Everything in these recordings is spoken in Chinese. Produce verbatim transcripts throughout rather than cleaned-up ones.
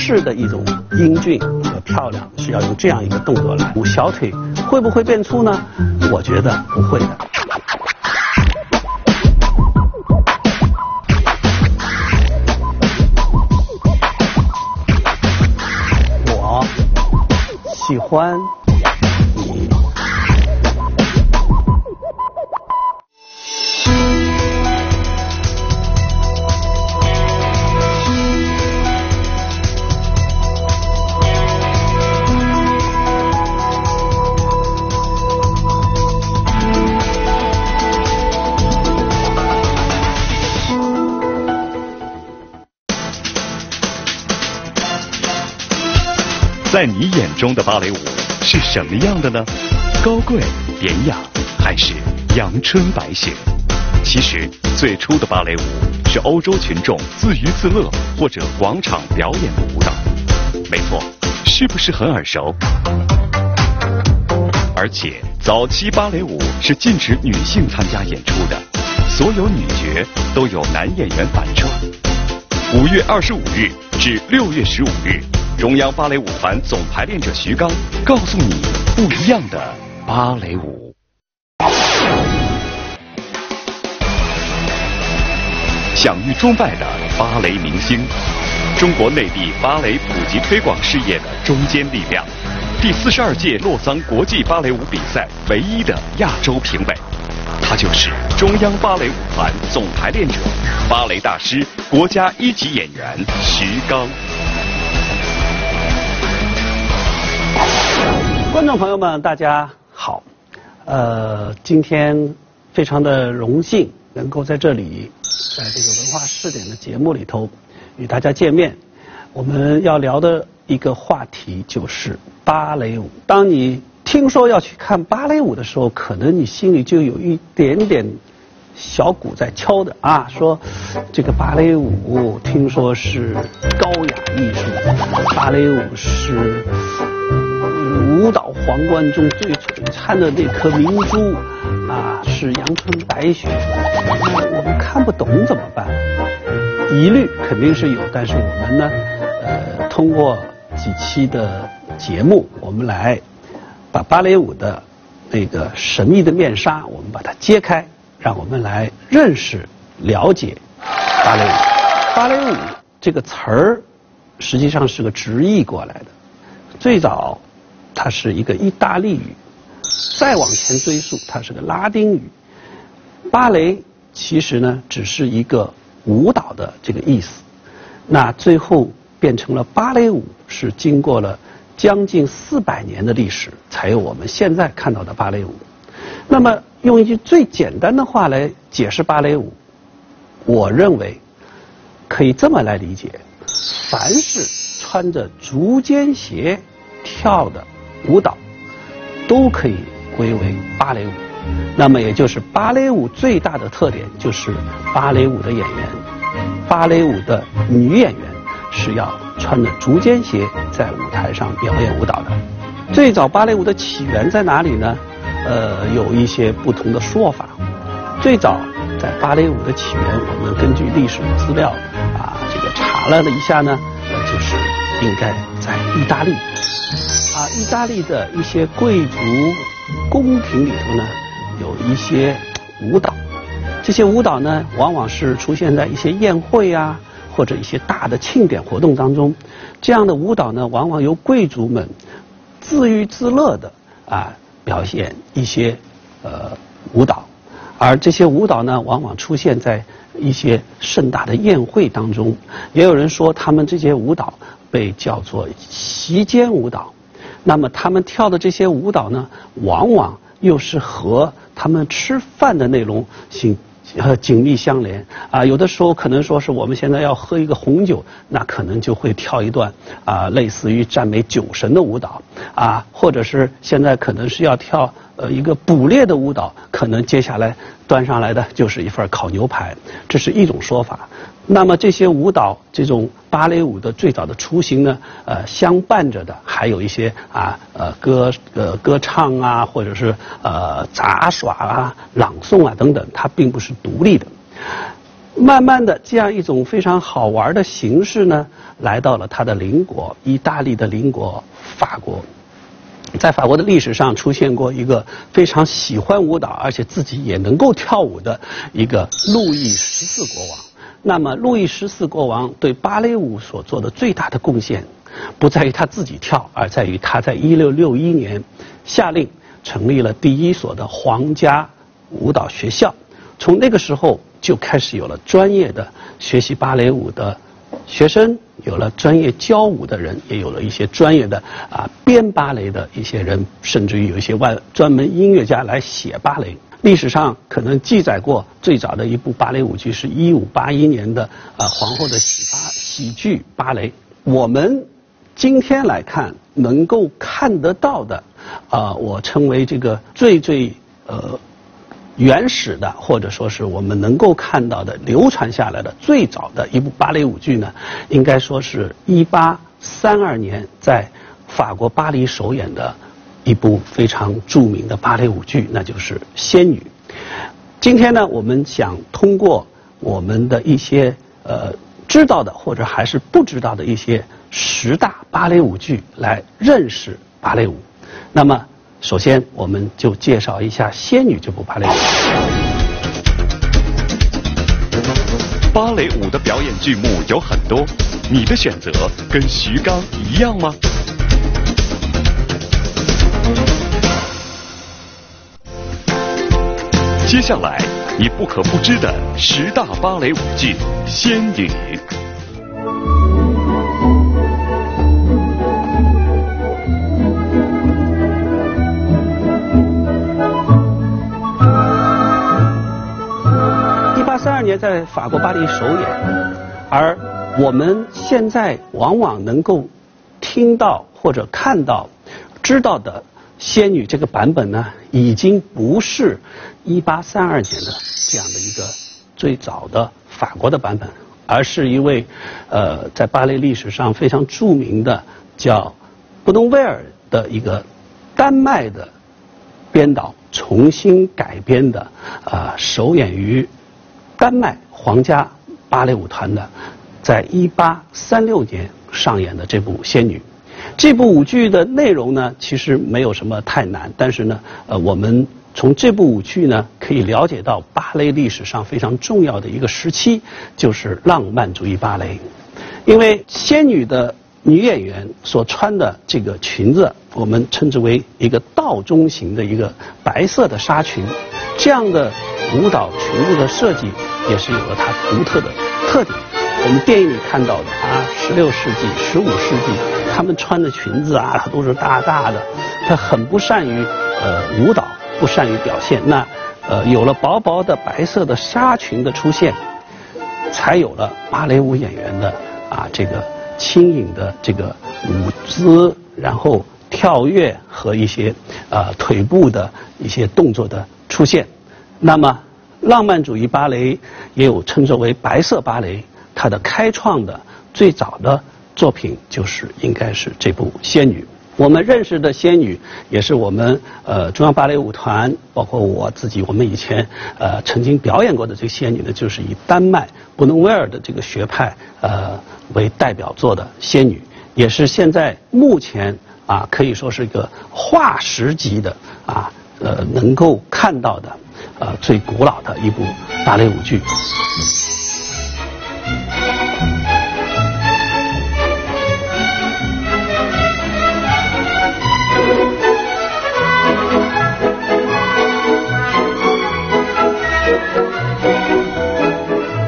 式的一种英俊和漂亮，是要用这样一个动作来。小腿会不会变粗呢？我觉得不会的。我喜欢你。在你眼中的芭蕾舞是什么样的呢？高贵、典雅，还是阳春白雪？其实，最初的芭蕾舞是欧洲群众自娱自乐或者广场表演的舞蹈。没错，是不是很耳熟？而且，早期芭蕾舞是禁止女性参加演出的，所有女角都有男演员反串。五月二十五日至六月十五日。中央芭蕾舞团总排练者徐刚告诉你不一样的芭蕾舞。享誉中外的芭蕾明星，中国内地芭蕾普及推广事业的中坚力量，第四十二届洛桑国际芭蕾舞比赛唯一的亚洲评委，他就是中央芭蕾舞团总排练者、芭蕾大师、国家一级演员徐刚。观众朋友们，大家好，呃，今天非常的荣幸能够在这里，在这个文化视点的节目里头与大家见面。我们要聊的一个话题就是芭蕾舞。当你听说要去看芭蕾舞的时候，可能你心里就有一点点小鼓在敲的啊，说这个芭蕾舞听说是高雅艺术，芭蕾舞是舞蹈皇冠中最璀璨的那颗明珠啊，是阳春白雪。我们看不懂怎么办？疑虑肯定是有，但是我们呢，呃，通过几期的节目，我们来把芭蕾舞的那个神秘的面纱，我们把它揭开，让我们来认识、了解芭蕾舞。芭蕾舞这个词儿实际上是个直译过来的，最早。它是一个意大利语，再往前追溯，它是个拉丁语。芭蕾其实呢，只是一个舞蹈的这个意思。那最后变成了芭蕾舞，是经过了将近四百年的历史，才有我们现在看到的芭蕾舞。那么用一句最简单的话来解释芭蕾舞，我认为可以这么来理解：凡是穿着足尖鞋跳的舞蹈都可以归为芭蕾舞。那么也就是芭蕾舞最大的特点就是芭蕾舞的演员，芭蕾舞的女演员是要穿着足尖鞋在舞台上表演舞蹈的。最早芭蕾舞的起源在哪里呢？呃，有一些不同的说法。最早在芭蕾舞的起源，我们根据历史资料啊，这个查了一下呢，那就是应该在意大利。啊，意大利的一些贵族宫廷里头呢，有一些舞蹈，这些舞蹈呢，往往是出现在一些宴会啊，或者一些大的庆典活动当中。这样的舞蹈呢，往往由贵族们自娱自乐的啊表现一些呃舞蹈，而这些舞蹈呢，往往出现在一些盛大的宴会当中。也有人说，他们这些舞蹈被叫做席间舞蹈。那么他们跳的这些舞蹈呢，往往又是和他们吃饭的内容紧呃紧密相连啊。有的时候可能说是我们现在要喝一个红酒，那可能就会跳一段啊类似于赞美酒神的舞蹈啊，或者是现在可能是要跳呃一个捕猎的舞蹈，可能接下来端上来的就是一份烤牛排，这是一种说法。那么这些舞蹈，这种芭蕾舞的最早的雏形呢，呃，相伴着的还有一些啊，呃，歌呃歌唱啊，或者是呃杂耍啊、朗诵啊等等，它并不是独立的。慢慢的，这样一种非常好玩的形式呢，来到了它的邻国意大利的邻国法国。在法国的历史上出现过一个非常喜欢舞蹈，而且自己也能够跳舞的一个路易十四国王。那么，路易十四国王对芭蕾舞所做的最大的贡献，不在于他自己跳，而在于他在一六六一年下令成立了第一所的皇家舞蹈学校。从那个时候就开始有了专业的学习芭蕾舞的学生，有了专业教舞的人，也有了一些专业的啊编芭蕾的一些人，甚至于有一些外专门音乐家来写芭蕾。历史上可能记载过最早的一部芭蕾舞剧是一五八一年的啊皇后的喜芭喜剧芭蕾。我们今天来看能够看得到的啊、呃，我称为这个最最呃。原始的，或者说是我们能够看到的流传下来的最早的一部芭蕾舞剧呢，应该说是一八三二年在法国巴黎首演的一部非常著名的芭蕾舞剧，那就是《仙女》。今天呢，我们想通过我们的一些呃知道的或者还是不知道的一些十大芭蕾舞剧来认识芭蕾舞。那么首先，我们就介绍一下《仙女》这部芭蕾舞。芭蕾舞的表演剧目有很多，你的选择跟徐刚一样吗？接下来，你不可不知的十大芭蕾舞剧《仙女》。一八三二年在法国巴黎首演，而我们现在往往能够听到或者看到、知道的《仙女》这个版本呢，已经不是一八三二年的这样的一个最早的法国的版本，而是一位呃在芭蕾历史上非常著名的叫布东威尔的一个丹麦的编导重新改编的，啊、呃，首演于丹麦皇家芭蕾舞团的，在一八三六年上演的这部《仙女》。这部舞剧的内容呢，其实没有什么太难，但是呢，呃，我们从这部舞剧呢，可以了解到芭蕾历史上非常重要的一个时期，就是浪漫主义芭蕾。因为《仙女》的女演员所穿的这个裙子，我们称之为一个倒钟型的一个白色的纱裙，这样的舞蹈裙子的设计也是有了它独特的特点。我们电影里看到的啊，十六世纪、十五世纪，他们穿的裙子啊，它都是大大的，它很不善于呃舞蹈，不善于表现。那呃，有了薄薄的白色的纱裙的出现，才有了芭蕾舞演员的啊这个轻盈的这个舞姿，然后跳跃和一些啊、呃、腿部的一些动作的出现。那么，浪漫主义芭蕾也有称之为白色芭蕾，它的开创的最早的作品就是应该是这部《仙女》。我们认识的《仙女》也是我们呃中央芭蕾舞团，包括我自己，我们以前呃曾经表演过的这个《仙女》呢，就是以丹麦布伦威尔的这个学派呃为代表作的《仙女》，也是现在目前啊可以说是一个化石级的啊呃能够看到的。呃，最古老的一部芭蕾舞剧。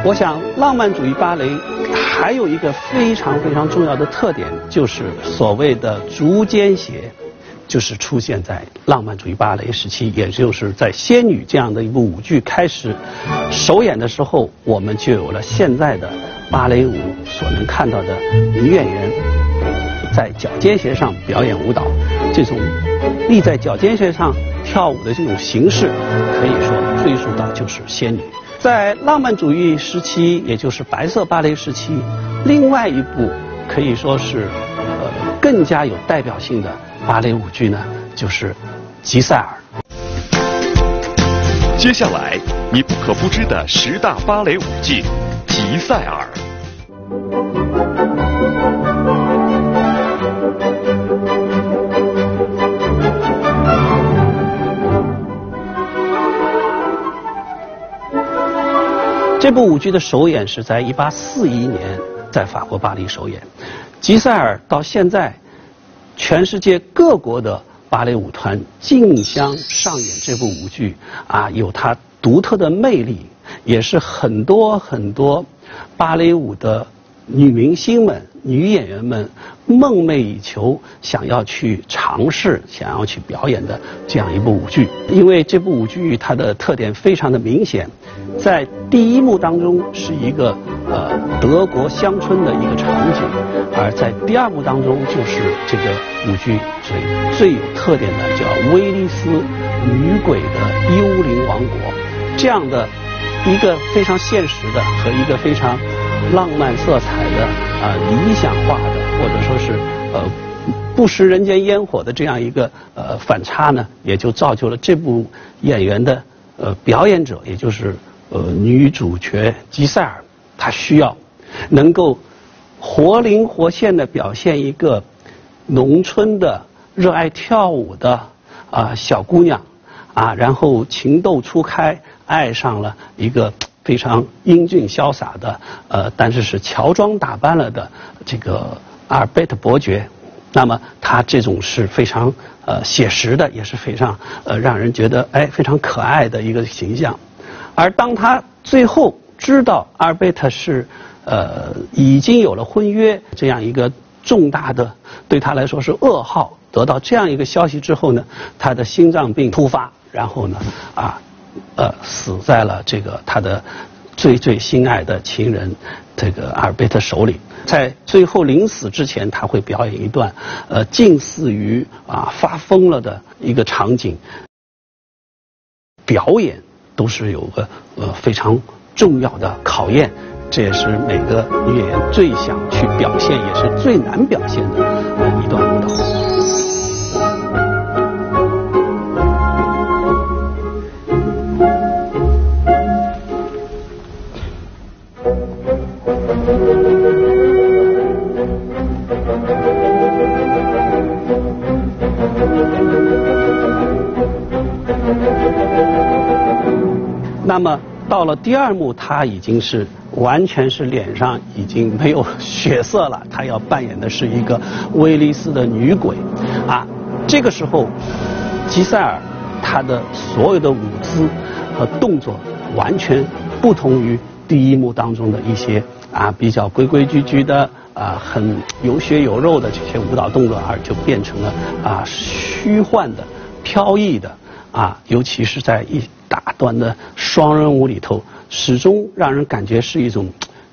我想，浪漫主义芭蕾还有一个非常非常重要的特点，就是所谓的足尖鞋。就是出现在浪漫主义芭蕾时期，也就是在《仙女》这样的一部舞剧开始首演的时候，我们就有了现在的芭蕾舞所能看到的女演员在脚尖鞋上表演舞蹈，这种立在脚尖鞋上跳舞的这种形式，可以说追溯到就是《仙女》。在浪漫主义时期，也就是白色芭蕾时期，另外一部可以说是呃更加有代表性的芭蕾舞剧呢，就是《吉赛尔》。接下来，你不可不知的十大芭蕾舞剧《吉塞尔。这部舞剧的首演是在一八四一年在法国巴黎首演。吉塞尔到现在，全世界各国的芭蕾舞团竞相上演这部舞剧，啊，有它独特的魅力。 也是很多很多芭蕾舞的女明星们、女演员们梦寐以求、想要去尝试、想要去表演的这样一部舞剧。因为这部舞剧它的特点非常的明显，在第一幕当中是一个呃德国乡村的一个场景，而在第二幕当中就是这个舞剧最最有特点的叫威利斯女鬼的幽灵王国这样的。 一个非常现实的和一个非常浪漫色彩的啊、呃、理想化的，或者说是呃不食人间烟火的这样一个呃反差呢，也就造就了这部演员的呃表演者，也就是呃女主角吉塞尔，她需要能够活灵活现地表现一个农村的热爱跳舞的啊、呃、小姑娘。 啊，然后情窦初开，爱上了一个非常英俊潇洒的，呃，但是是乔装打扮了的这个阿尔贝特伯爵。那么他这种是非常呃写实的，也是非常呃让人觉得哎非常可爱的一个形象。而当他最后知道阿尔贝特是呃已经有了婚约这样一个重大的对他来说是噩耗，得到这样一个消息之后呢，他的心脏病突发。 然后呢，啊，呃，死在了这个他的最最心爱的情人这个阿尔贝特手里。在最后临死之前，他会表演一段，呃，近似于啊发疯了的一个场景。表演都是有个呃非常重要的考验，这也是每个女演员最想去表现，也是最难表现的呃一段舞蹈。 那么到了第二幕，他已经是完全是脸上已经没有血色了。他要扮演的是一个威利斯的女鬼，啊，这个时候，吉塞尔他的所有的舞姿和动作完全不同于第一幕当中的一些啊比较规规矩矩的啊很有血有肉的这些舞蹈动作，而就变成了啊虚幻的、飘逸的啊，尤其是在一。 大段的双人舞里头，始终让人感觉是一种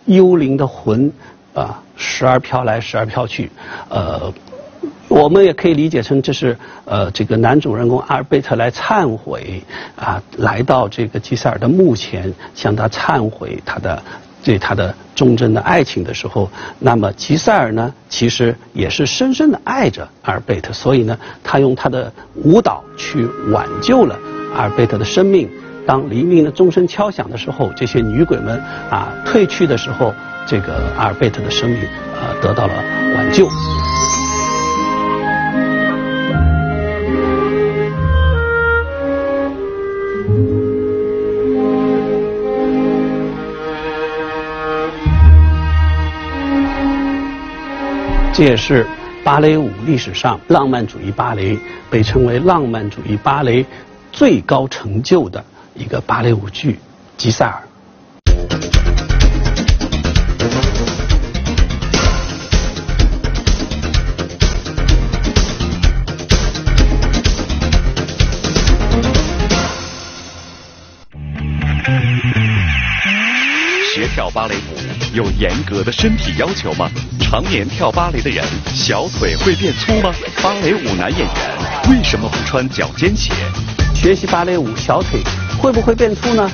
幽灵的魂啊，时而飘来，时而飘去。呃，我们也可以理解成这是呃，这个男主人公阿尔贝特来忏悔啊，来到这个吉塞尔的墓前，向他忏悔他的对他的忠贞的爱情的时候，那么吉塞尔呢，其实也是深深的爱着阿尔贝特，所以呢，他用他的舞蹈去挽救了。 阿尔贝特的生命，当黎明的钟声敲响的时候，这些女鬼们啊退去的时候，这个阿尔贝特的生命啊、呃、得到了挽救。这也是。 芭蕾舞历史上，浪漫主义芭蕾被称为浪漫主义芭蕾最高成就的一个芭蕾舞剧《吉塞尔》。学跳芭蕾舞有严格的身体要求吗？ 常年跳芭蕾的人，小腿会变粗吗？芭蕾舞男演员为什么不穿脚尖鞋？学习芭蕾舞，小腿会不会变粗呢？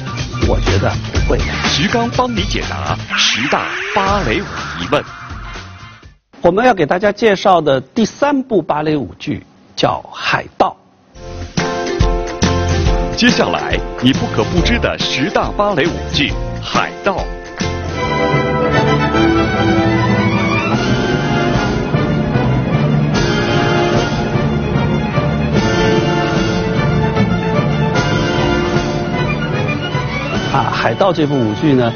我觉得不会。徐刚帮你解答十大芭蕾舞疑问。我们要给大家介绍的第三部芭蕾舞剧叫《海盗》。接下来你不可不知的十大芭蕾舞剧《海盗》。海盗这部舞剧呢，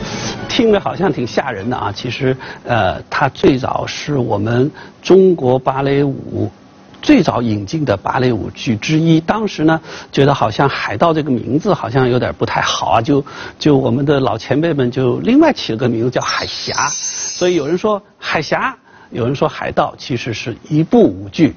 听着好像挺吓人的啊，其实呃，它最早是我们中国芭蕾舞最早引进的芭蕾舞剧之一。当时呢，觉得好像海盗这个名字好像有点不太好啊，就就我们的老前辈们就另外起了个名字叫海峡，所以有人说海峡，有人说海盗，其实是一部舞剧。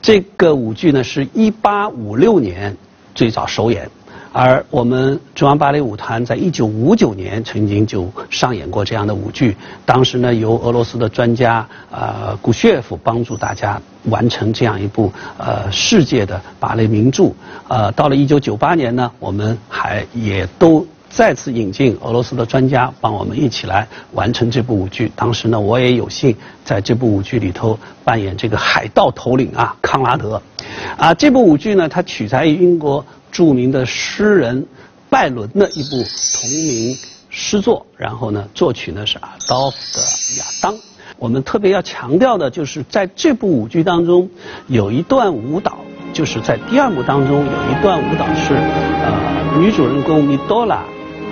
这个舞剧呢，是一八五六年最早首演。而我们中央芭蕾舞团在一九五九年曾经就上演过这样的舞剧，当时呢由俄罗斯的专家呃古谢夫帮助大家完成这样一部呃世界的芭蕾名著。呃，到了一九九八年呢，我们还也都再次引进俄罗斯的专家帮我们一起来完成这部舞剧。当时呢，我也有幸在这部舞剧里头扮演这个海盗头领啊康拉德。啊，这部舞剧呢，它取材于英国著名的诗人拜伦的一部同名诗作，然后呢，作曲呢是阿道夫的《亚当》。我们特别要强调的就是，在这部舞剧当中，有一段舞蹈，就是在第二幕当中有一段舞蹈是呃女主人公米多拉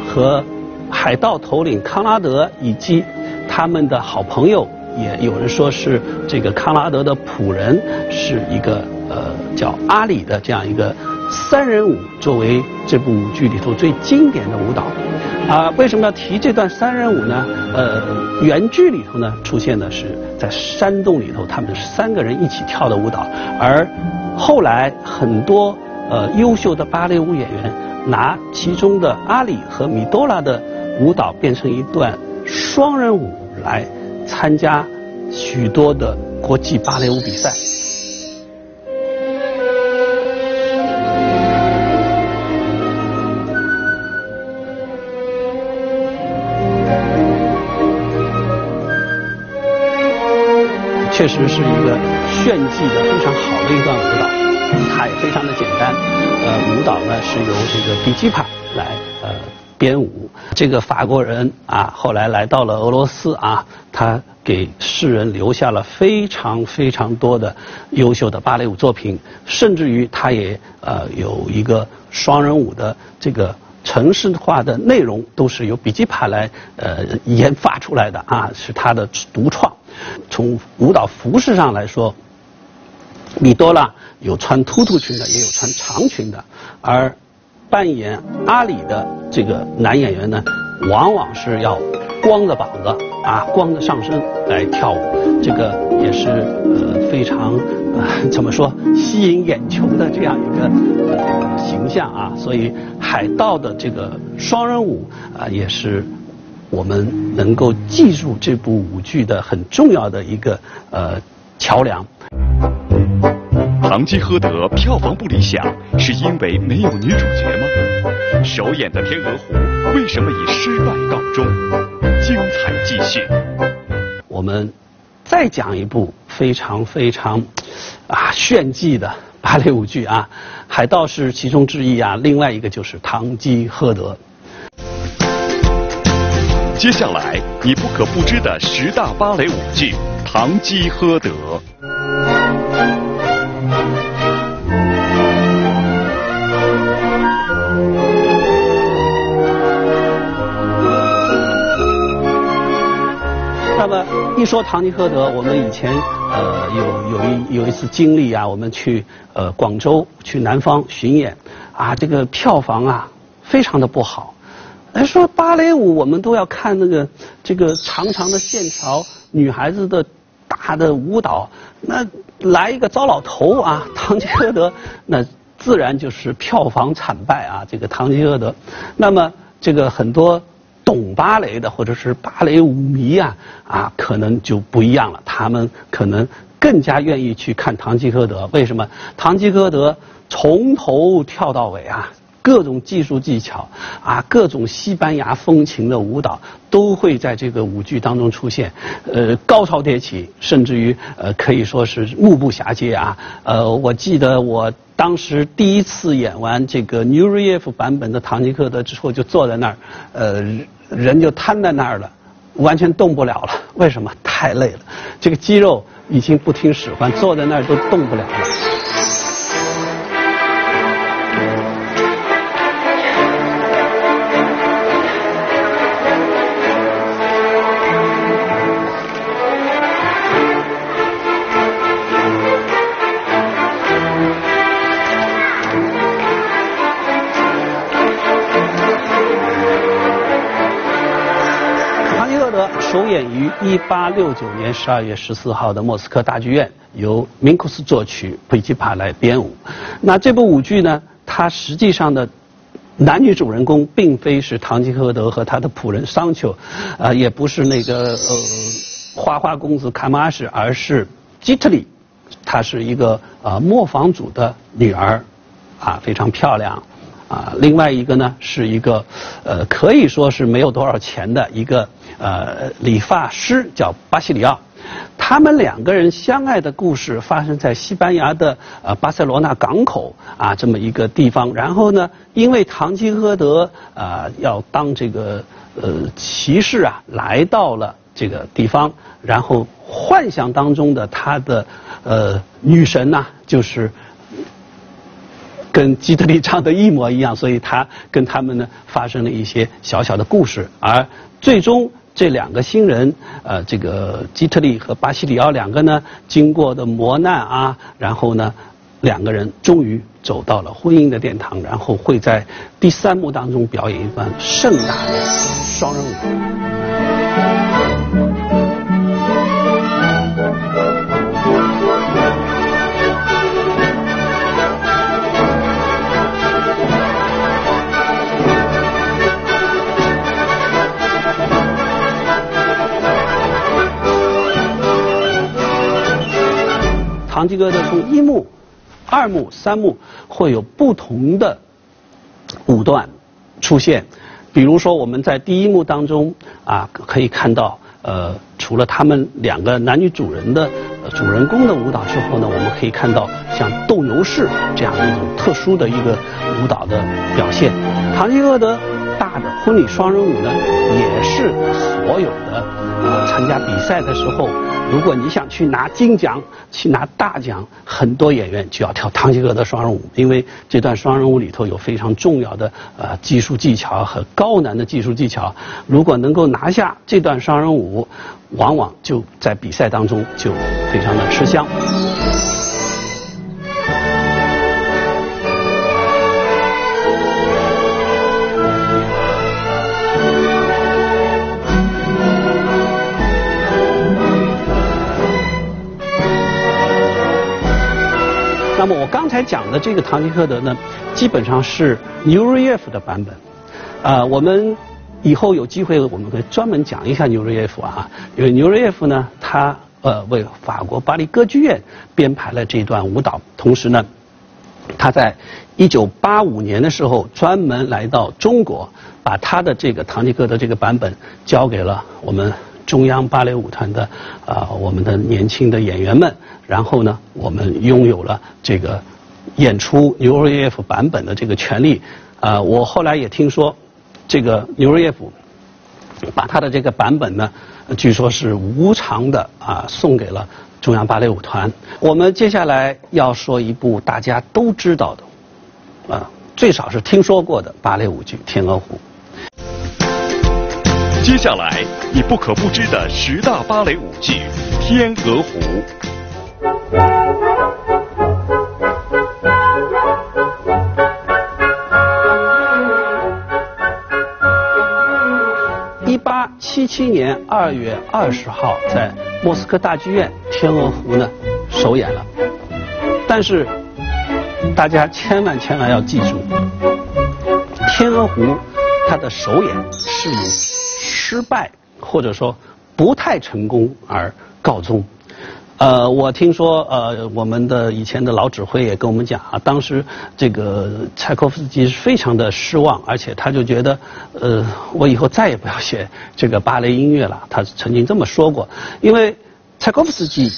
和海盗头领康拉德以及他们的好朋友，也有人说是这个康拉德的仆人，是一个呃叫阿里的这样一个三人舞，作为这部舞剧里头最经典的舞蹈。啊，为什么要提这段三人舞呢？呃，原剧里头呢出现的是在山洞里头他们三个人一起跳的舞蹈，而后来很多呃优秀的芭蕾舞演员拿其中的阿里和米多拉的舞蹈变成一段双人舞来参加许多的国际芭蕾舞比赛。确实是一个炫技的非常好的一段舞蹈，它也非常的简单。呃，舞蹈呢是由这个比基帕来呃编舞。这个法国人啊，后来来到了俄罗斯啊，他给世人留下了非常非常多的优秀的芭蕾舞作品，甚至于他也呃有一个双人舞的这个城市化的内容都是由比基帕来呃研发出来的啊，是他的独创。从舞蹈服饰上来说，米多拉有穿突突裙的，也有穿长裙的。而扮演阿里的这个男演员呢，往往是要光着膀子啊，光着上身来跳舞，这个也是呃非常呃怎么说吸引眼球的这样一个、呃、形象啊。所以海盗的这个双人舞啊、呃，也是我们能够记住这部舞剧的很重要的一个呃桥梁。《堂吉诃德》票房不理想，是因为没有女主角吗？首演的《天鹅湖》为什么以失败告终？精彩继续。我们再讲一部非常非常啊炫技的芭蕾舞剧啊，《海盗》是其中之一啊，另外一个就是《堂吉诃德》。接下来你不可不知的十大芭蕾舞剧《堂吉诃德》。那么一说堂吉诃德，我们以前呃有有一有一次经历啊，我们去呃广州去南方巡演啊，这个票房啊非常的不好。哎，说芭蕾舞我们都要看那个这个长长的线条，女孩子的大的舞蹈，那来一个糟老头啊，堂吉诃德那自然就是票房惨败啊。这个堂吉诃德，那么这个很多懂芭蕾的或者是芭蕾舞迷啊啊，可能就不一样了，他们可能更加愿意去看堂吉诃德。为什么？堂吉诃德从头跳到尾啊，各种技术技巧啊，各种西班牙风情的舞蹈都会在这个舞剧当中出现，呃，高潮迭起，甚至于呃，可以说是目不暇接啊。呃，我记得我当时第一次演完这个纽瑞耶夫版本的《堂吉诃德》之后，就坐在那儿，呃，人就瘫在那儿了，完全动不了了。为什么？太累了，这个肌肉已经不听使唤，坐在那儿都动不了了。首演于一八六九年十二月十四号的莫斯科大剧院，由明库斯作曲，普里基帕来编舞。那这部舞剧呢，它实际上的男女主人公并非是堂吉诃德和他的仆人桑丘，啊、呃，也不是那个呃花花公子卡马什，而是基特里，她是一个呃磨坊主的女儿，啊，非常漂亮。 啊，另外一个呢是一个，呃，可以说是没有多少钱的一个呃理发师，叫巴西里奥。他们两个人相爱的故事发生在西班牙的呃巴塞罗那港口啊这么一个地方。然后呢，因为堂吉诃德啊、呃、要当这个呃骑士啊，来到了这个地方，然后幻想当中的他的呃女神呐、啊，就是。 跟基特利唱的一模一样，所以他跟他们呢发生了一些小小的故事，而最终这两个新人，呃，这个基特利和巴西里奥两个呢，经过的磨难啊，然后呢，两个人终于走到了婚姻的殿堂，然后会在第三幕当中表演一段盛大的双人舞。 堂吉诃德从一幕、二幕、三幕会有不同的舞段出现。比如说，我们在第一幕当中啊，可以看到，呃，除了他们两个男女主人的、呃、主人公的舞蹈之后呢，我们可以看到像斗牛士这样一种特殊的一个舞蹈的表现。堂吉诃德大的婚礼双人舞呢，也是所有的、呃、参加比赛的时候。 如果你想去拿金奖、去拿大奖，很多演员就要跳堂吉诃德双人舞，因为这段双人舞里头有非常重要的呃技术技巧和高难的技术技巧。如果能够拿下这段双人舞，往往就在比赛当中就非常的吃香。 那么我刚才讲的这个堂吉诃德呢，基本上是牛瑞耶夫的版本，啊、呃，我们以后有机会我们会专门讲一下牛瑞耶夫啊，因为牛瑞耶夫呢，他呃为法国巴黎歌剧院编排了这段舞蹈，同时呢，他在一九八五年的时候专门来到中国，把他的这个堂吉诃德这个版本交给了我们。 中央芭蕾舞团的啊、呃，我们的年轻的演员们，然后呢，我们拥有了这个演出牛瑞耶夫版本的这个权利。啊、呃，我后来也听说，这个牛瑞耶夫把他的这个版本呢，据说是无偿的啊、呃、送给了中央芭蕾舞团。我们接下来要说一部大家都知道的，啊、呃，最少是听说过的芭蕾舞剧《天鹅湖》。 接下来你不可不知的十大芭蕾舞剧《天鹅湖》。一八七七年二月二十号，在莫斯科大剧院，《天鹅湖》呢首演了。但是大家千万千万要记住，《天鹅湖》它的首演是以 失败或者说不太成功而告终。呃，我听说呃，我们的以前的老指挥也跟我们讲啊，当时这个柴可夫斯基是非常的失望，而且他就觉得呃，我以后再也不要写这个芭蕾音乐了。他曾经这么说过，因为柴可夫斯基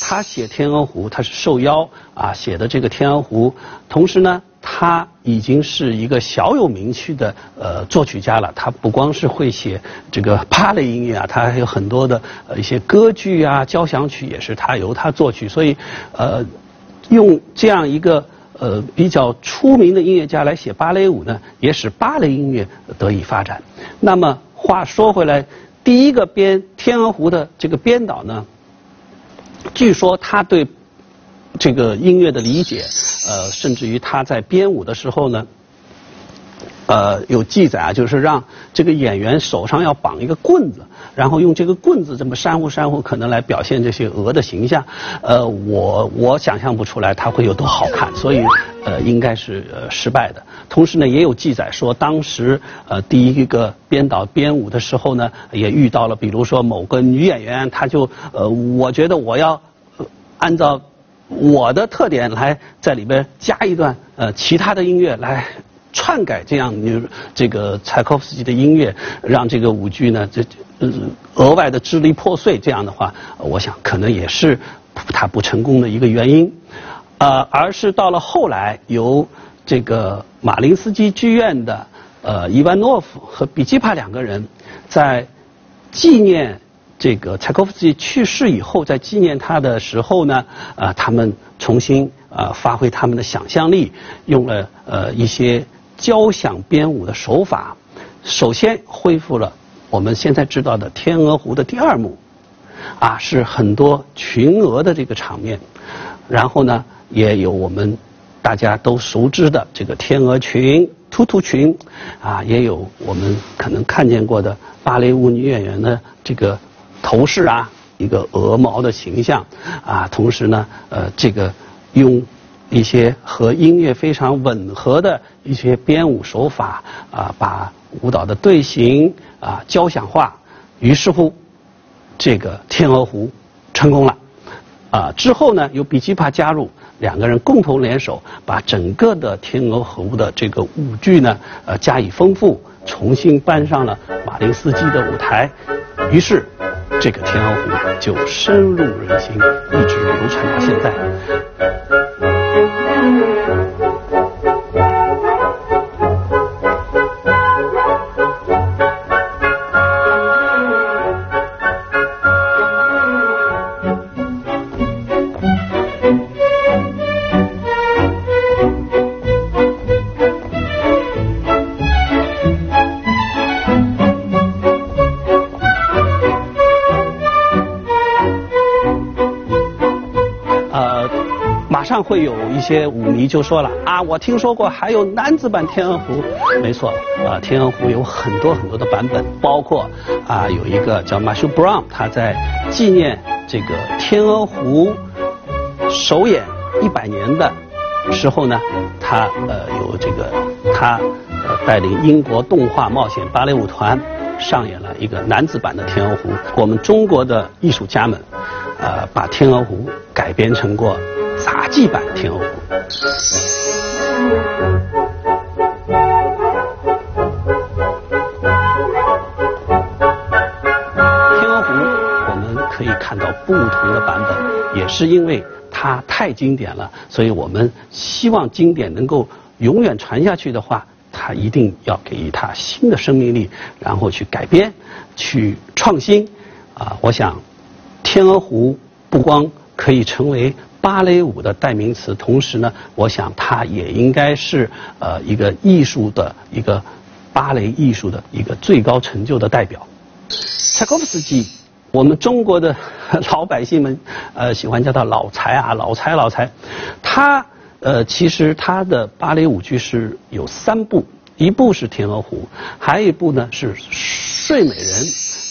他写《天鹅湖》，他是受邀啊写的这个《天鹅湖》，同时呢。 他已经是一个小有名气的呃作曲家了。他不光是会写这个芭蕾音乐啊，他还有很多的呃一些歌剧啊、交响曲也是他由他作曲。所以，呃，用这样一个呃比较出名的音乐家来写芭蕾舞呢，也使芭蕾音乐得以发展。那么话说回来，第一个编《天鹅湖》的这个编导呢，据说他对 这个音乐的理解，呃，甚至于他在编舞的时候呢，呃有记载啊，就是让这个演员手上要绑一个棍子，然后用这个棍子这么扇呼扇呼，可能来表现这些鹅的形象。呃，我我想象不出来它会有多好看，所以呃应该是呃失败的。同时呢，也有记载说，当时呃第一个编导编舞的时候呢，也遇到了，比如说某个女演员，她就呃我觉得我要按照我的特点来在里边加一段呃其他的音乐来篡改这样这个柴可夫斯基的音乐，让这个舞剧呢这、呃、额外的支离破碎。这样的话，我想可能也是他不成功的一个原因。呃，而是到了后来由这个马林斯基剧院的呃伊万诺夫和比基帕两个人在纪念这个柴可夫斯基去世以后，在纪念他的时候呢，啊、呃，他们重新啊、呃、发挥他们的想象力，用了呃一些交响编舞的手法。首先恢复了我们现在知道的《天鹅湖》的第二幕，啊，是很多群鹅的这个场面。然后呢，也有我们大家都熟知的这个天鹅群、突突群，啊，也有我们可能看见过的芭蕾舞女演员的这个头饰啊，一个鹅毛的形象啊，同时呢，呃，这个用一些和音乐非常吻合的一些编舞手法啊，把舞蹈的队形啊交响化，于是乎，这个天鹅湖成功了啊。之后呢，由比基帕加入，两个人共同联手，把整个的天鹅湖的这个舞剧呢，呃，加以丰富，重新搬上了马林斯基的舞台，于是这个天鹅湖就深入人心，一直流传到现在。会有一些舞迷就说了啊，我听说过还有男子版天鹅湖。没错，啊、呃，天鹅湖有很多很多的版本，包括啊有一个叫 Marshall Brown， 他在纪念这个天鹅湖首演一百年的时候呢，他呃有这个他、呃、带领英国动画冒险芭蕾舞团上演了一个男子版的天鹅湖。我们中国的艺术家们呃把天鹅湖改编成过杂技版天鹅湖。天鹅湖我们可以看到不同的版本，也是因为它太经典了，所以我们希望经典能够永远传下去的话，它一定要给予它新的生命力，然后去改编，去创新。啊、呃，我想天鹅湖不光可以成为芭蕾舞的代名词，同时呢，我想它也应该是呃一个艺术的一个芭蕾艺术的一个最高成就的代表。柴可夫斯基，我们中国的老百姓们呃喜欢叫他老柴啊，老柴老柴。他呃其实他的芭蕾舞剧是有三部，一部是《天鹅湖》，还有一部呢是《睡美人》。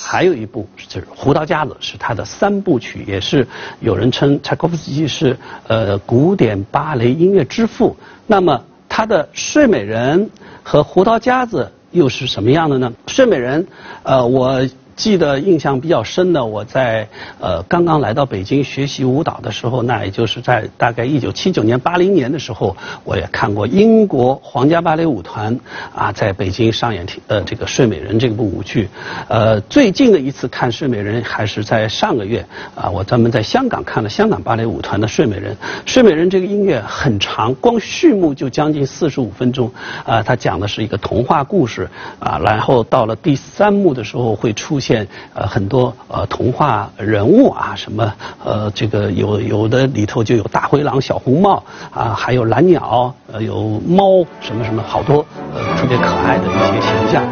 还有一部就是《胡桃夹子》，是他的三部曲，也是有人称柴可夫斯基是呃古典芭蕾音乐之父。那么他的《睡美人》和《胡桃夹子》又是什么样的呢？《睡美人》呃，我记得印象比较深的，我在呃刚刚来到北京学习舞蹈的时候，那也就是在大概一九七九年、八零年的时候，我也看过英国皇家芭蕾舞团啊在北京上演呃这个《睡美人》这部舞剧。呃，最近的一次看《睡美人》还是在上个月啊，我专门在香港看了香港芭蕾舞团的《睡美人》。《睡美人》这个音乐很长，光序幕就将近四十五分钟啊，它讲的是一个童话故事啊，然后到了第三幕的时候会出现。现呃很多呃童话人物啊，什么呃这个有有的里头就有大灰狼、小红帽啊，还有蓝鸟，呃有猫什么什么，好多呃特别可爱的一些形象。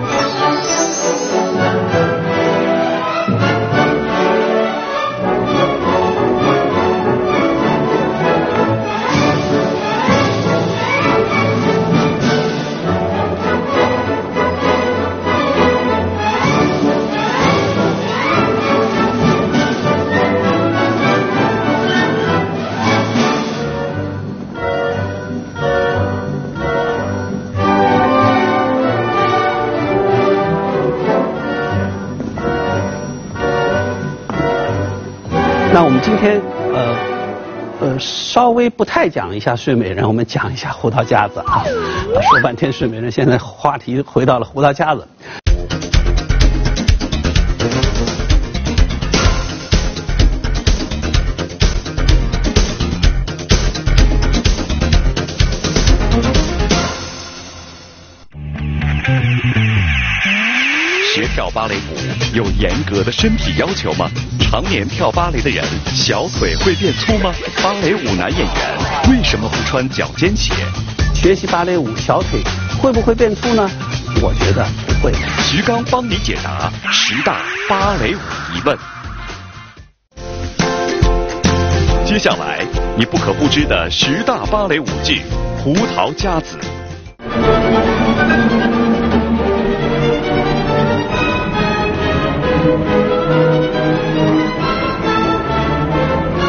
那我们今天呃呃稍微不太讲一下睡美人，我们讲一下胡桃夹子啊。说半天睡美人，现在话题回到了胡桃夹子。 跳芭蕾舞有严格的身体要求吗？常年跳芭蕾的人，小腿会变粗吗？芭蕾舞男演员为什么不穿脚尖鞋？学习芭蕾舞，小腿会不会变粗呢？我觉得不会。徐刚帮你解答十大芭蕾舞疑问。接下来你不可不知的十大芭蕾舞剧《胡桃夹子》。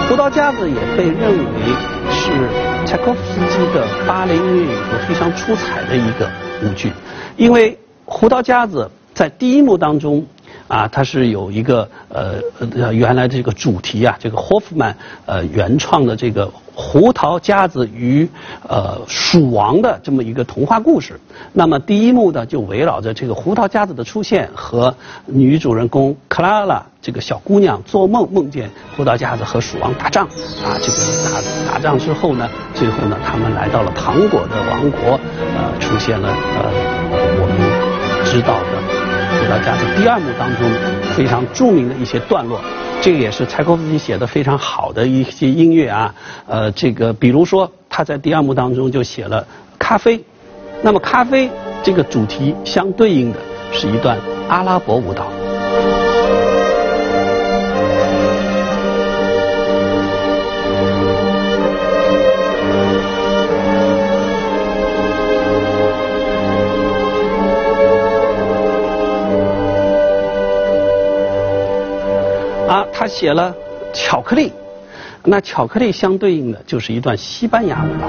胡桃夹子也被认为是柴可夫斯基的芭蕾音乐里头非常出彩的一个舞剧，因为胡桃夹子在第一幕当中啊，它是有一个呃呃原来这个主题啊，这个霍夫曼呃原创的这个胡桃夹子与呃鼠王的这么一个童话故事。那么第一幕呢，就围绕着这个胡桃夹子的出现和女主人公克拉拉。 这个小姑娘做梦梦见胡桃夹子和鼠王打仗啊，这个打打仗之后呢，最后呢，他们来到了糖果的王国，呃，出现了呃我们知道的胡桃夹子第二幕当中非常著名的一些段落，这个也是柴可夫斯基写的非常好的一些音乐啊，呃，这个比如说他在第二幕当中就写了咖啡，那么咖啡这个主题相对应的是一段阿拉伯舞蹈。 啊，他写了巧克力，那巧克力相对应的就是一段西班牙舞蹈。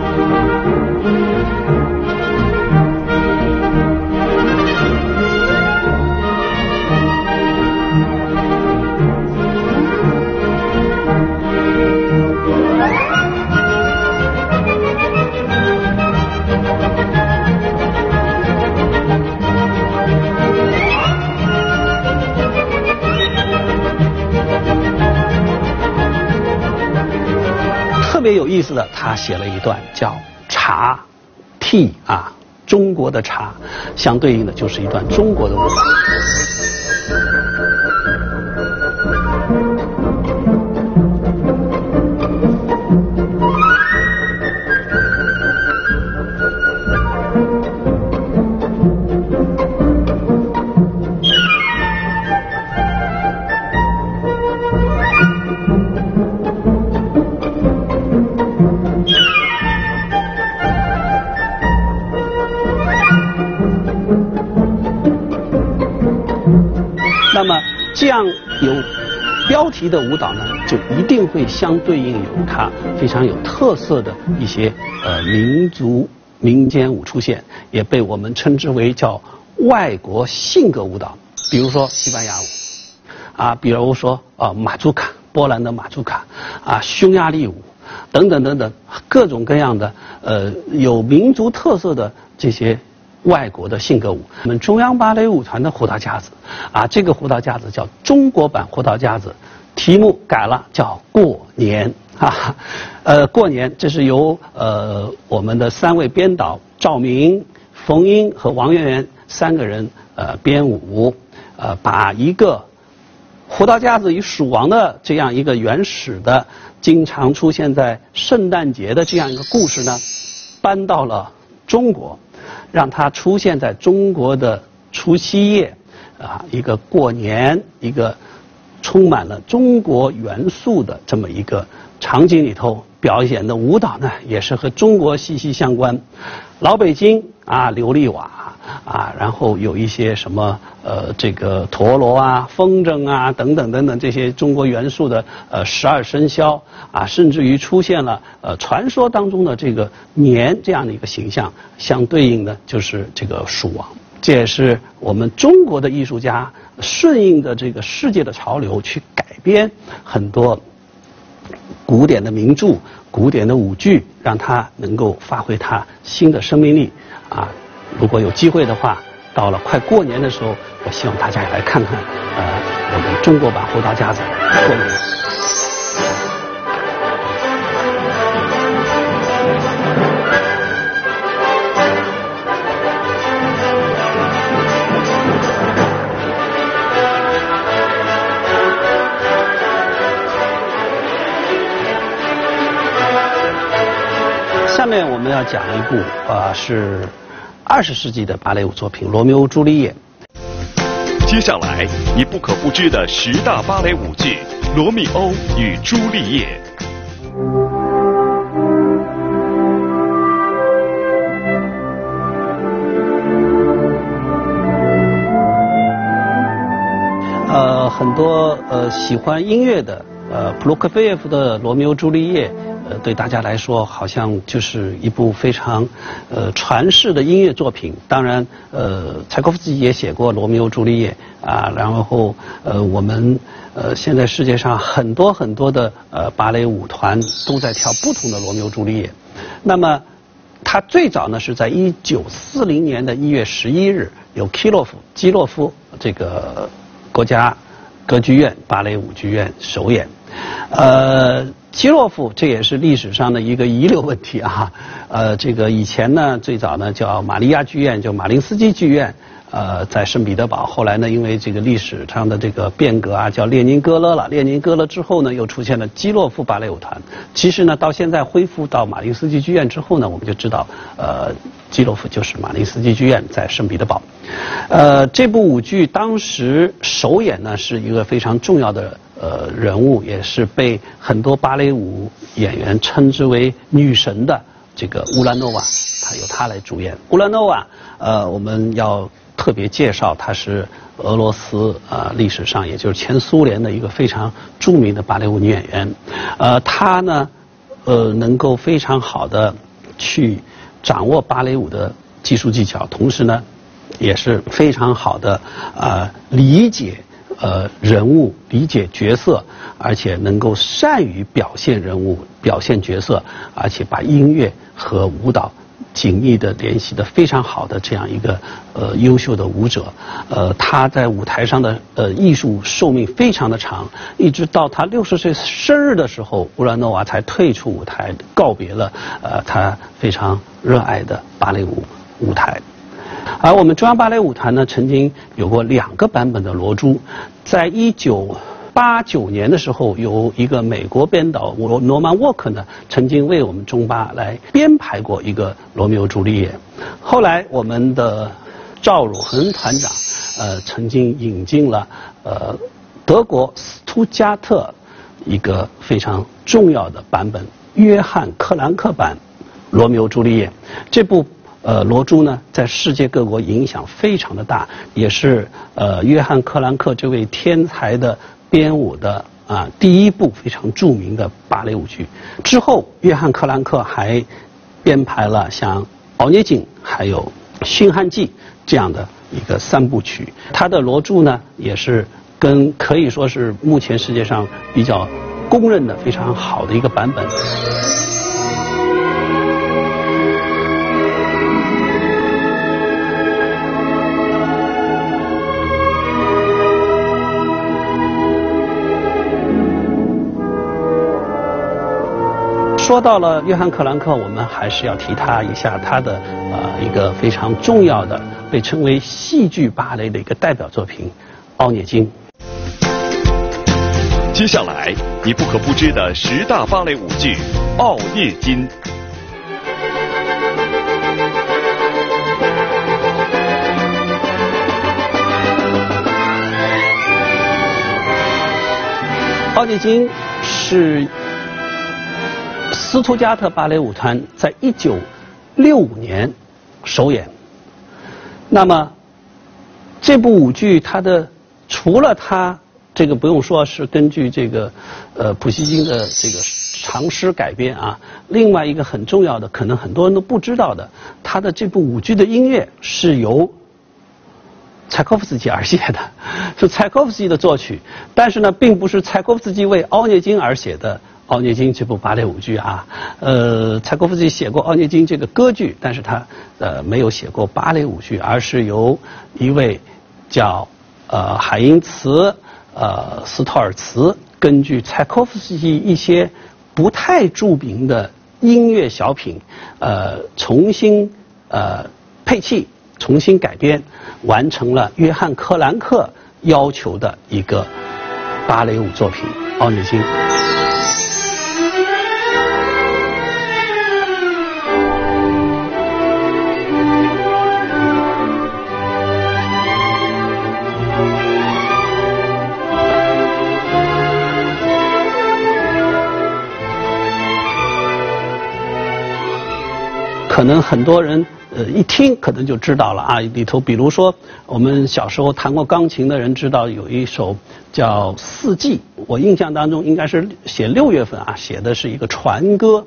特别有意思的，他写了一段叫茶 ，tea 啊，中国的茶，相对应的就是一段中国的舞蹈。那么这样有标题的舞蹈呢，就一定会相对应有它非常有特色的一些呃民族民间舞出现，也被我们称之为叫外国性格舞蹈，比如说西班牙舞，啊，比如说啊马祖卡，波兰的马祖卡，啊匈牙利舞等等等等，各种各样的呃有民族特色的这些。 外国的性格舞，我们中央芭蕾舞团的胡桃夹子，啊，这个胡桃夹子叫中国版胡桃夹子，题目改了，叫过年啊，呃，过年，这是由呃我们的三位编导赵明、冯英和王媛媛三个人呃编舞，呃，把一个胡桃夹子与鼠王的这样一个原始的、经常出现在圣诞节的这样一个故事呢，搬到了中国。 让它出现在中国的除夕夜，啊，一个过年，一个充满了中国元素的这么一个场景里头表演的舞蹈呢，也是和中国息息相关。老北京啊，琉璃瓦啊，然后有一些什么呃，这个陀螺啊、风筝啊等等等等这些中国元素的呃十二生肖啊，甚至于出现了呃传说当中的这个年这样的一个形象，相对应的就是这个鼠王。这也是我们中国的艺术家顺应的这个世界的潮流去改编很多古典的名著、古典的舞剧，让它能够发挥它新的生命力。啊，如果有机会的话，到了快过年的时候，我希望大家也来看看，呃，我们中国版《胡桃夹子》过年。 下面我们要讲一部啊、呃，是二十世纪的芭蕾舞作品《罗密欧朱丽叶》。接下来你不可不知的十大芭蕾舞剧《罗密欧与朱丽叶》。呃，很多呃喜欢音乐的呃普罗科菲耶夫的《罗密欧朱丽叶》。 呃，对大家来说，好像就是一部非常呃传世的音乐作品。当然，呃，柴可夫斯基也写过《罗密欧朱丽叶》啊。然后，呃，我们呃现在世界上很多很多的呃芭蕾舞团都在跳不同的《罗密欧朱丽叶》。那么，它最早呢是在一九四零年的一月十一日，由基洛夫基洛夫这个国家歌剧院芭蕾舞剧院首演。呃。 基洛夫，这也是历史上的一个遗留问题啊。呃，这个以前呢，最早呢叫玛利亚剧院，叫马林斯基剧院，呃，在圣彼得堡。后来呢，因为这个历史上的这个变革啊，叫列宁格勒了。列宁格勒之后呢，又出现了基洛夫芭蕾舞团。其实呢，到现在恢复到马林斯基剧院之后呢，我们就知道，呃，基洛夫就是马林斯基剧院在圣彼得堡。呃，这部舞剧当时首演呢，是一个非常重要的。 呃，人物也是被很多芭蕾舞演员称之为女神的这个乌兰诺娃，她由她来主演。乌兰诺娃，呃，我们要特别介绍，她是俄罗斯啊、呃、历史上，也就是前苏联的一个非常著名的芭蕾舞女演员。呃，她呢，呃，能够非常好的去掌握芭蕾舞的技术技巧，同时呢，也是非常好的啊、呃、理解。 呃，人物理解角色，而且能够善于表现人物、表现角色，而且把音乐和舞蹈紧密的联系的非常好的这样一个呃优秀的舞者，呃，他在舞台上的呃艺术寿命非常的长，一直到他六十岁生日的时候，乌兰诺娃才退出舞台，告别了呃他非常热爱的芭蕾舞舞台。 而我们中央芭蕾舞团呢，曾经有过两个版本的《罗珠》，在一九八九年的时候，由一个美国编导罗罗曼沃克呢，曾经为我们中芭来编排过一个《罗密欧朱丽叶》。后来我们的赵汝恒团长，呃，曾经引进了呃德国斯图加特一个非常重要的版本——约翰克兰克版《罗密欧朱丽叶》这部。 呃，罗珠呢，在世界各国影响非常的大，也是呃，约翰·克兰克这位天才的编舞的啊，第一部非常著名的芭蕾舞剧。之后，约翰·克兰克还编排了像《奥涅金》还有《驯悍记》这样的一个三部曲。他的罗珠呢，也是跟可以说是目前世界上比较公认的非常好的一个版本。 说到了约翰·克兰克，我们还是要提他一下，他的呃一个非常重要的，被称为戏剧芭蕾的一个代表作品《奥涅金》。接下来你不可不知的十大芭蕾舞剧《奥涅金》。 《奥涅金》是。 斯图加特芭蕾舞团在一九六五年首演。那么，这部舞剧它的除了它这个不用说是根据这个呃普希金的这个长诗改编啊，另外一个很重要的，可能很多人都不知道的，它的这部舞剧的音乐是由柴可夫斯基而写的，是柴可夫斯基的作曲，但是呢，并不是柴可夫斯基为《奥涅金》而写的。《奥涅金》这部芭蕾舞剧啊，呃，柴可夫斯基写过《奥涅金》这个歌剧，但是他呃没有写过芭蕾舞剧，而是由一位叫呃海因茨呃斯托尔茨根据柴可夫斯基一些不太著名的音乐小品，呃，重新呃配器，重新改编，完成了约翰·克兰克要求的一个芭蕾舞作品《奥涅金》。可能很多人呃一听可能就知道了啊，里头比如说我们小时候弹过钢琴的人知道有一首叫《四季》，我印象当中应该是写六月份啊，写的是一个船歌。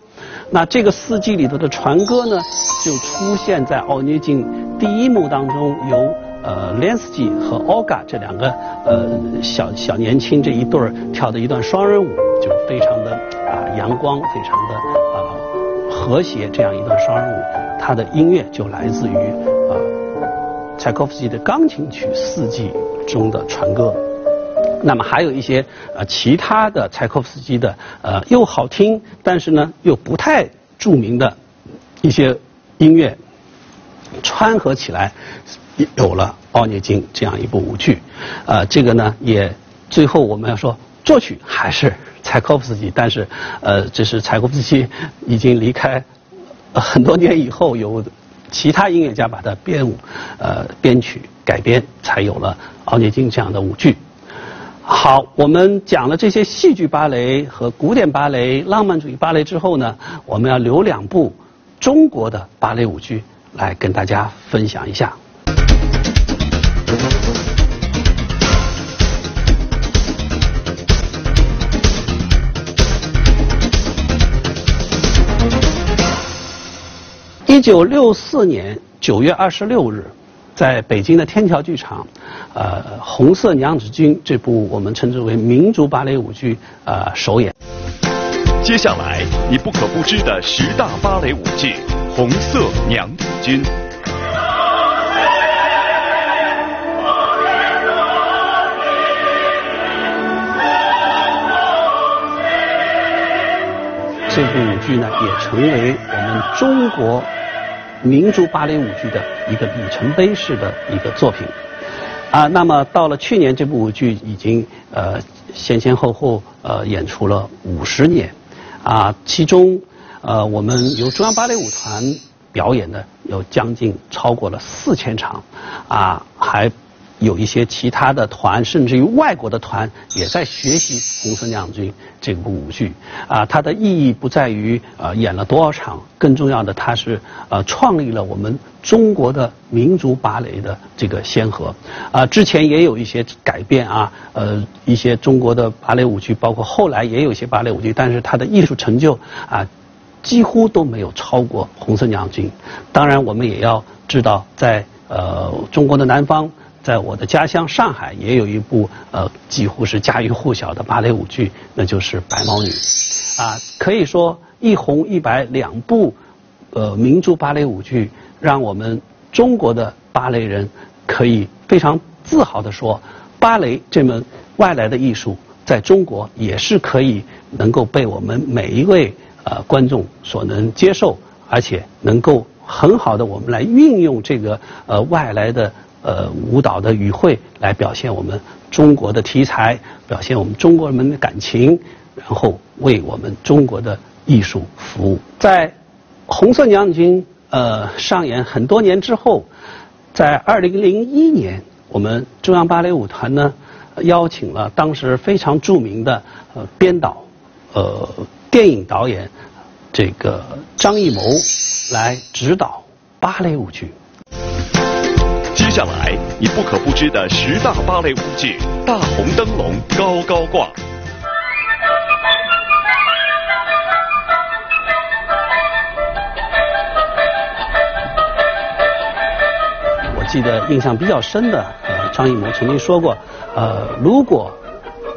那这个《四季》里头的船歌呢，就出现在《奥涅金》第一幕当中，由呃 Lensky 和 Olga 这两个呃小小年轻这一对儿跳的一段双人舞，就非常的啊、呃、阳光，非常的和谐，这样一段双人舞，它的音乐就来自于啊、呃、柴可夫斯基的钢琴曲《四季》中的船歌。那么还有一些呃其他的柴可夫斯基的呃又好听，但是呢又不太著名的一些音乐，穿合起来有了《奥涅金》这样一部舞剧。啊、呃，这个呢也最后我们要说，作曲还是柴可夫斯基，但是，呃，这是柴可夫斯基已经离开很多年以后，由其他音乐家把它编舞、呃编曲改编，才有了《奥涅金》这样的舞剧。好，我们讲了这些戏剧芭蕾和古典芭蕾、浪漫主义芭蕾之后呢，我们要留两部中国的芭蕾舞剧来跟大家分享一下。一九六四年九月二十六日，在北京的天桥剧场，呃，《红色娘子军》这部我们称之为民族芭蕾舞剧，呃，首演。接下来你不可不知的十大芭蕾舞剧《红色娘子军》。这部舞剧呢，也成为我们中国民族芭蕾舞剧的一个里程碑式的一个作品啊。那么到了去年，这部舞剧已经呃先先后后呃演出了五十年啊。其中呃我们由中央芭蕾舞团表演的有将近超过了四千场啊，还有一些其他的团，甚至于外国的团也在学习《红色娘子军》这部舞剧啊、呃。它的意义不在于啊、呃、演了多少场，更重要的它是呃创立了我们中国的民族芭蕾的这个先河啊、呃。之前也有一些改变啊，呃一些中国的芭蕾舞剧，包括后来也有一些芭蕾舞剧，但是它的艺术成就啊、呃、几乎都没有超过《红色娘子军》。当然，我们也要知道，在呃中国的南方。在我的家乡上海，也有一部呃几乎是家喻户晓的芭蕾舞剧，那就是《白毛女》啊。可以说一红一白两部呃民族芭蕾舞剧，让我们中国的芭蕾人可以非常自豪地说，芭蕾这门外来的艺术在中国也是可以能够被我们每一位呃观众所能接受，而且能够很好的我们来运用这个呃外来的呃，舞蹈的语汇来表现我们中国的题材，表现我们中国人的感情，然后为我们中国的艺术服务。在《红色娘子军》呃上演很多年之后，在二零零一年，我们中央芭蕾舞团呢邀请了当时非常著名的呃编导、呃电影导演这个张艺谋来指导芭蕾舞剧。接下来，你不可不知的十大芭蕾舞剧《大红灯笼高高挂》。我记得印象比较深的，呃，张艺谋曾经说过，呃，如果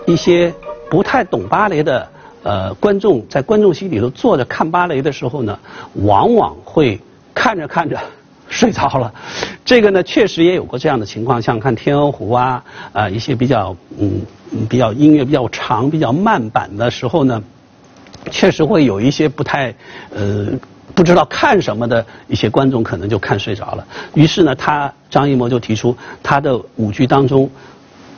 一些不太懂芭蕾的呃，观众在观众席里头坐着看芭蕾的时候呢，往往会看着看着睡着了。这个呢，确实也有过这样的情况，像看《天鹅湖》啊，啊、呃，一些比较嗯比较音乐比较长、比较慢板的时候呢，确实会有一些不太呃。不知道看什么的一些观众可能就看睡着了。于是呢，他张艺谋就提出，他的舞剧当中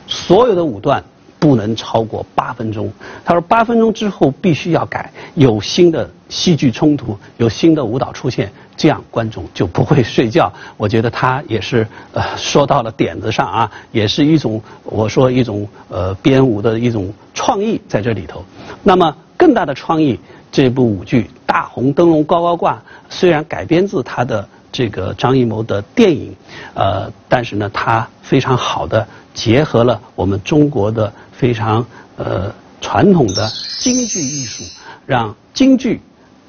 所有的舞段不能超过八分钟。他说八分钟之后必须要改，有新的戏剧冲突，有新的舞蹈出现，这样观众就不会睡觉。我觉得他也是呃说到了点子上啊，也是一种我说一种呃编舞的一种创意在这里头。那么更大的创意，这部舞剧。大红灯笼高高挂，虽然改编自他的这个张艺谋的电影，呃，但是呢，他非常好的结合了我们中国的非常呃传统的京剧艺术，让京剧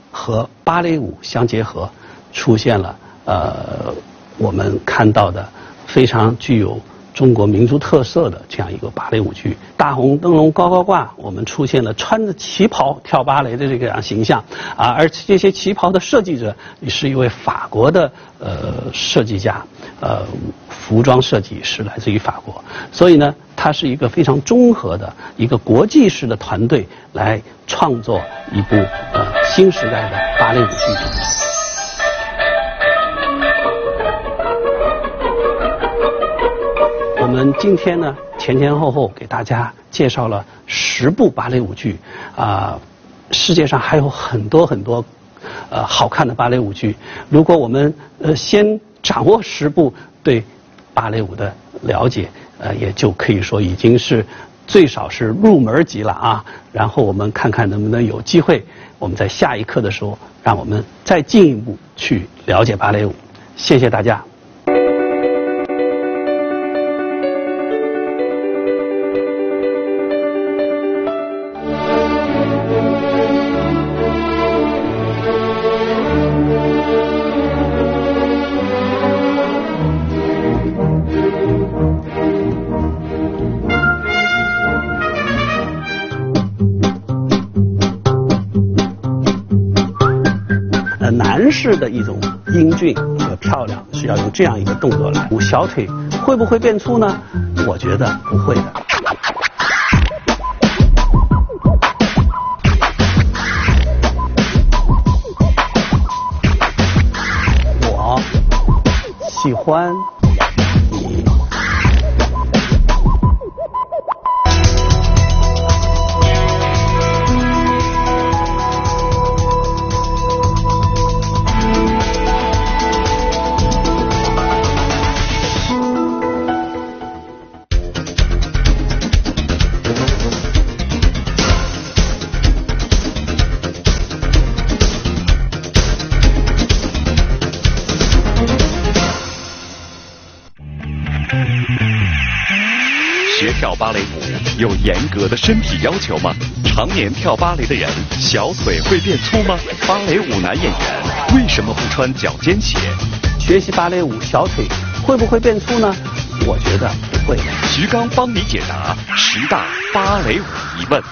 和芭蕾舞相结合，出现了呃我们看到的非常具有中国民族特色的这样一个芭蕾舞剧。大红灯笼高高挂，我们出现了穿着旗袍跳芭蕾的这个样形象啊，而这些旗袍的设计者是一位法国的呃设计家，呃服装设计是来自于法国，所以呢，它是一个非常综合的一个国际式的团队来创作一部呃新时代的芭蕾舞剧。我们今天呢前前后后给大家介绍了十部芭蕾舞剧啊、呃，世界上还有很多很多呃好看的芭蕾舞剧。如果我们呃先掌握十部对芭蕾舞的了解，呃也就可以说已经是最少是入门级了啊。然后我们看看能不能有机会，我们在下一课的时候，让我们再进一步去了解芭蕾舞。谢谢大家。式的一种英俊和漂亮是要用这样一个动作来。我小腿会不会变粗呢？我觉得不会的。我喜欢你。芭蕾舞有严格的身体要求吗？常年跳芭蕾的人，小腿会变粗吗？芭蕾舞男演员为什么不穿脚尖鞋？学习芭蕾舞，小腿会不会变粗呢？我觉得不会。徐刚帮你解答十大芭蕾舞疑问。